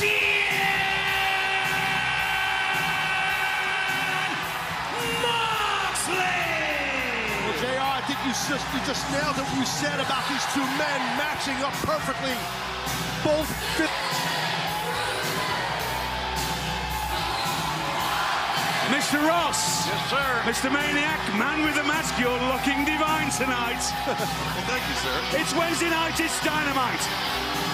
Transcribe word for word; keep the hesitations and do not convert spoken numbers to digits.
John Moxley! Well, J R, I think you just, you just nailed what you said about these two men matching up perfectly. Both fit. Mister Ross. Yes, sir. Mister Maniac, man with a mask, you're looking divine tonight. Well, thank you, sir. It's Wednesday night, it's Dynamite.